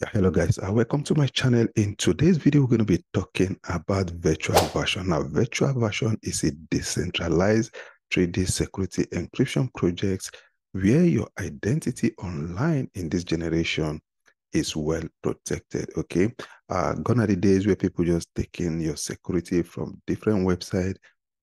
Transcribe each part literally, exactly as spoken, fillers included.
Yeah, hello guys, uh, welcome to my channel. In today's video, we're going to be talking about virtual version. Now, virtual version is a decentralized three D security encryption project where your identity online in this generation is well protected. Okay, uh, gone are the days where people just taking your security from different websites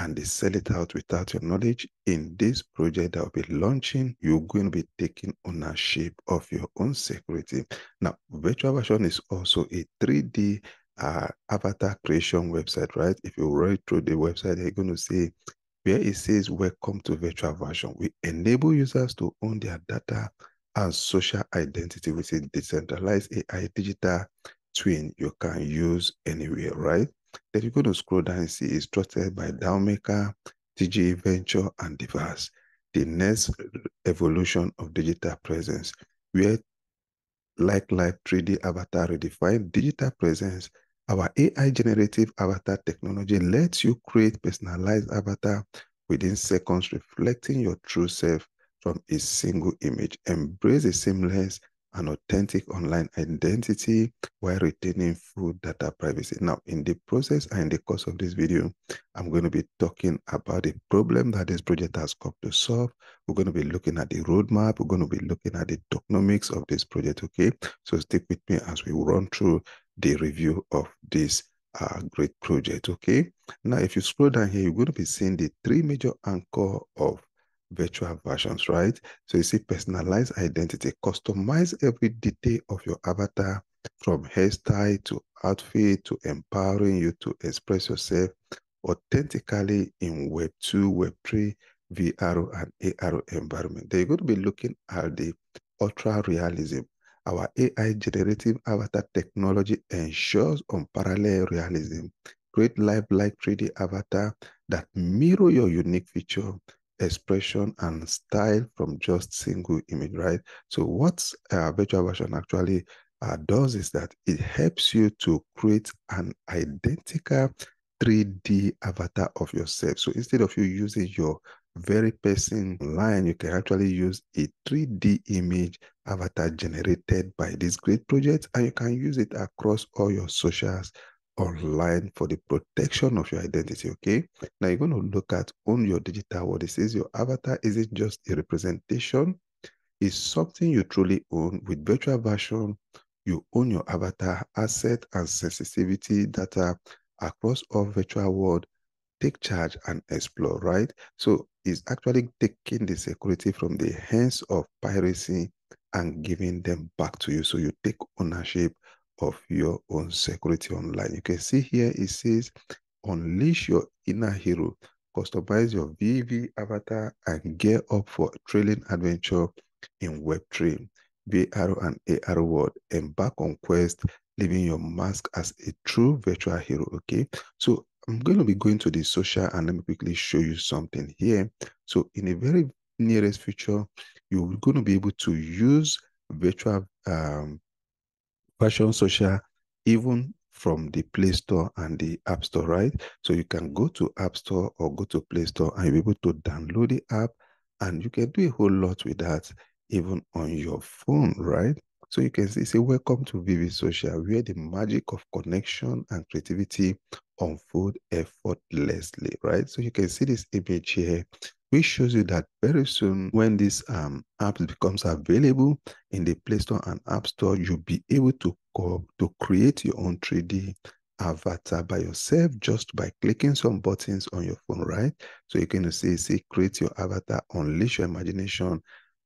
and they sell it out without your knowledge. In this project that will be launching, you're going to be taking ownership of your own security. Now, virtual version is also a three D uh, avatar creation website, right? If you read through the website, you're going to see where it says, welcome to virtual version. We enable users to own their data and social identity with a decentralized A I digital twin you can use anywhere, right? Then you're going to scroll down and see it's trusted by Dowmaker, T G Venture, and Device. The next evolution of digital presence, where like live three D avatar redefined digital presence, our A I generative avatar technology lets you create personalized avatar within seconds, reflecting your true self from a single image. Embrace a seamless an authentic online identity while retaining full data privacy. Now, in the process and in the course of this video, I'm going to be talking about the problem that this project has come to solve. We're going to be looking at the roadmap. We're going to be looking at the tokenomics of this project, okay? So stick with me as we run through the review of this uh, great project, okay? Now, if you scroll down here, you're going to be seeing the three major anchors of virtual versions, right? So you see personalized identity, customize every detail of your avatar from hairstyle to outfit to empowering you to express yourself authentically in web two, web three, V R and A R environment. They're going to be looking at the ultra realism. Our A I generative avatar technology ensures unparalleled realism. Create lifelike three D avatar that mirror your unique feature, expression and style from just single image, right? So what uh, virtual version actually uh, does is that it helps you to create an identical three D avatar of yourself. So instead of you using your very person online, you can actually use a three D image avatar generated by this great project, and you can use it across all your socials online for the protection of your identity, okay? Now you're going to look at on your digital world. This is your avatar. Is it just a representation? Is something you truly own? With virtual version, you own your avatar asset and sensitivity data across all virtual world. Take charge and explore, right? So it's actually taking the security from the hands of piracy and giving them back to you. So you take ownership of your own security online. You can see here it says, unleash your inner hero, customize your Vivi avatar and gear up for thrilling adventure in web three, V R and A R world. Embark on quest, leaving your mask as a true virtual hero, okay? So I'm going to be going to the social and let me quickly show you something here. So in the very nearest future, you're going to be able to use virtual um, version social even from the Play Store and the App Store, right? So you can go to App Store or go to Play Store and you'll be able to download the app and you can do a whole lot with that even on your phone, right? So you can see, say, welcome to Vivi Social, where the magic of connection and creativity unfold effortlessly, right? So you can see this image here, which shows you that very soon when this um, app becomes available in the Play Store and App Store, you'll be able to, co to create your own three D avatar by yourself just by clicking some buttons on your phone, right? So you can see, see, create your avatar, unleash your imagination,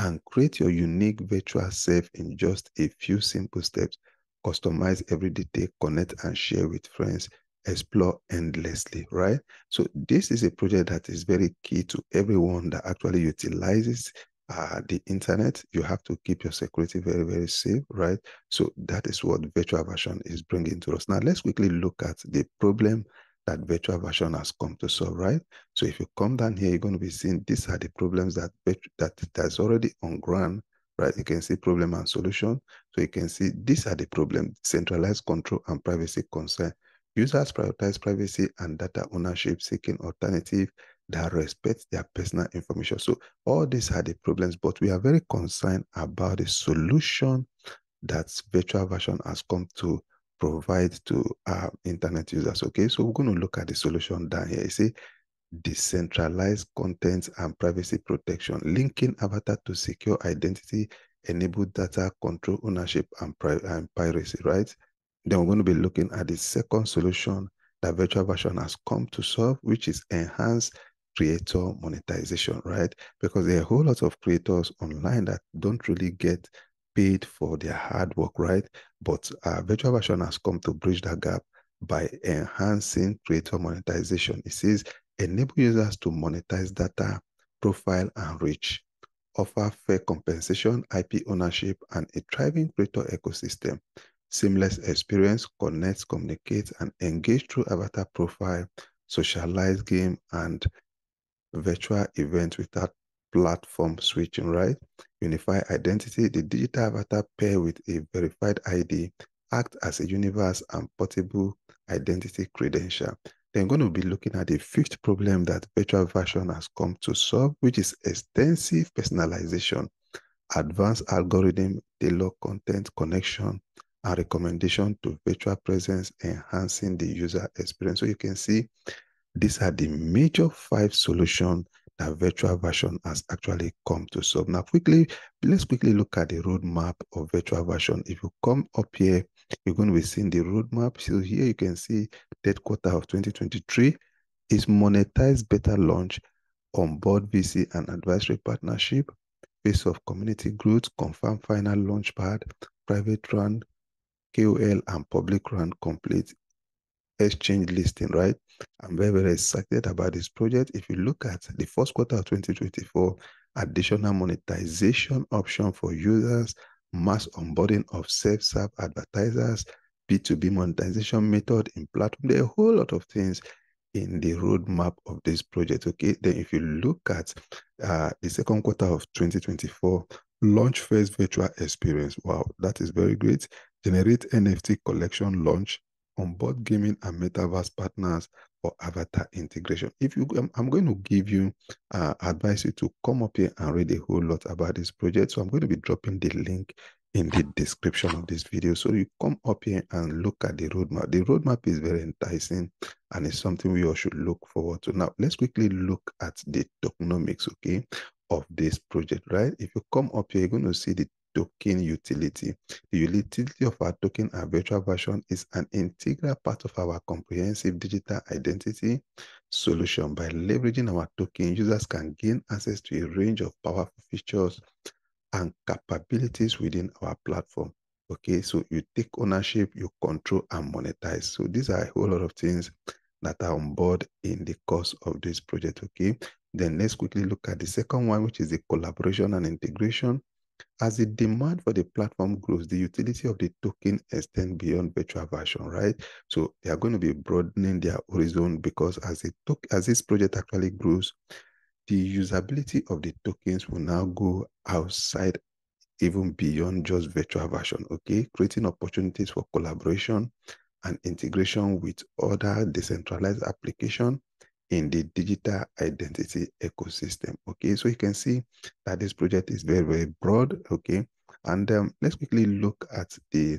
and create your unique virtual self in just a few simple steps. Customize every detail, connect and share with friends, explore endlessly, right? So this is a project that is very key to everyone that actually utilizes uh, the internet. You have to keep your security very, very safe, right? So that is what virtual version is bringing to us. Now, let's quickly look at the problem that virtual version has come to solve, right? So if you come down here, you're going to be seeing these are the problems that that that's already on ground, right? You can see problem and solution. So you can see these are the problems: centralized control and privacy concern. Users prioritize privacy and data ownership, seeking alternatives that respect their personal information. So all these are the problems, but we are very concerned about the solution that virtual version has come to provide to our internet users. Okay, so we're going to look at the solution down here. You see, decentralized content and privacy protection, linking avatar to secure identity, enable data control, ownership, and, and piracy, right? Then we're going to be looking at the second solution that virtual version has come to solve, which is enhanced creator monetization, right? Because there are a whole lot of creators online that don't really get paid for their hard work, right? But uh, virtual version has come to bridge that gap by enhancing creator monetization. It says enable users to monetize data, profile, and reach, offer fair compensation, I P ownership, and a thriving creator ecosystem. Seamless experience, connect, communicate, and engage through avatar profile, socialize game, and virtual event without platform switching, right? Unify identity, the digital avatar pair with a verified I D, act as a universe and portable identity credential. Then I'm going to be looking at the fifth problem that virtual version has come to solve, which is extensive personalization, advanced algorithm, tailor content, connection, and recommendation to virtual presence, enhancing the user experience. So you can see these are the major five solutions that virtual version has actually come to solve. Now, quickly, let's quickly look at the roadmap of virtual version. If you come up here, you're going to be seeing the roadmap. So here you can see third quarter of twenty twenty-three is monetized beta launch, onboard V C and advisory partnership, phase of community growth, confirm final launch pad, private run, K O L and public run complete, exchange listing, right? I'm very, very excited about this project. If you look at the first quarter of twenty twenty-four, additional monetization option for users, mass onboarding of self-serve advertisers, B two B monetization method in platform. There are a whole lot of things in the roadmap of this project, okay? Then if you look at uh, the second quarter of twenty twenty-four, launch first virtual experience. Wow, that is very great. Generate N F T collection launch, onboard gaming and metaverse partners for avatar integration. If you, I'm going to give you uh, advise you to come up here and read a whole lot about this project. So I'm going to be dropping the link in the description of this video. So you come up here and look at the roadmap. The roadmap is very enticing and it's something we all should look forward to. Now, let's quickly look at the tokenomics, okay, of this project, right? If you come up here, you're going to see the token utility. The utility of our token, our virtual version, is an integral part of our comprehensive digital identity solution. By leveraging our token, users can gain access to a range of powerful features and capabilities within our platform. Okay, so you take ownership, you control and monetize. So these are a whole lot of things that are on board in the course of this project. Okay, then let's quickly look at the second one, which is the collaboration and integration. As the demand for the platform grows, the utility of the token extends beyond virtual version, right? So they are going to be broadening their horizon, because as it took, as this project actually grows, the usability of the tokens will now go outside, even beyond just virtual version, okay? Creating opportunities for collaboration and integration with other decentralized applications in the digital identity ecosystem. Okay, so you can see that this project is very, very broad. Okay, and um, let's quickly look at the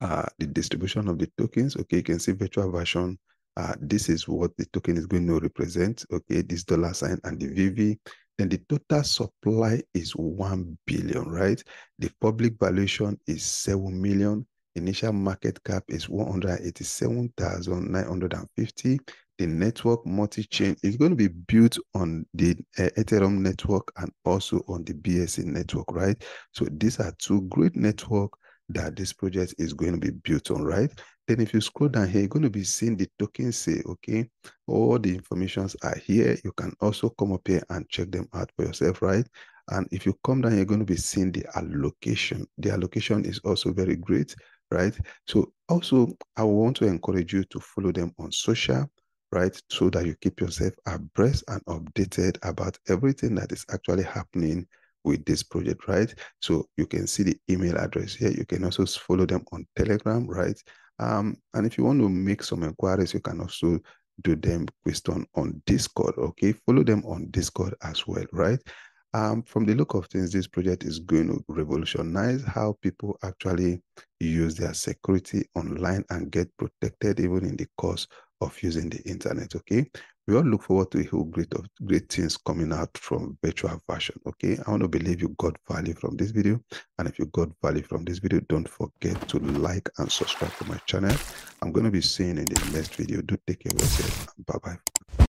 uh the distribution of the tokens. Okay, you can see virtual version, uh this is what the token is going to represent. Okay, this dollar sign and the V V. Then the total supply is one billion, right? The public valuation is seven million. Initial market cap is one hundred eighty-seven thousand nine hundred fifty. The network multi-chain is going to be built on the uh, Ethereum network and also on the B S C network, right? So these are two great networks that this project is going to be built on, right? Then if you scroll down here, you're going to be seeing the token say, okay, all the informations are here. You can also come up here and check them out for yourself, right? And if you come down, you're going to be seeing the allocation. The allocation is also very great, right? So also, I want to encourage you to follow them on social, right, so that you keep yourself abreast and updated about everything that is actually happening with this project, right? So you can see the email address here. You can also follow them on Telegram, right? Um, and if you want to make some inquiries, you can also do them question on Discord, okay? Follow them on Discord as well, right? Um, from the look of things, this project is going to revolutionize how people actually use their security online and get protected even in the course of using the internet, okay? We all look forward to a whole great of great things coming out from virtual version, okay? I want to believe you got value from this video. And if you got value from this video, don't forget to like and subscribe to my channel. I'm going to be seeing you in the next video. Do take care of yourself. Bye-bye.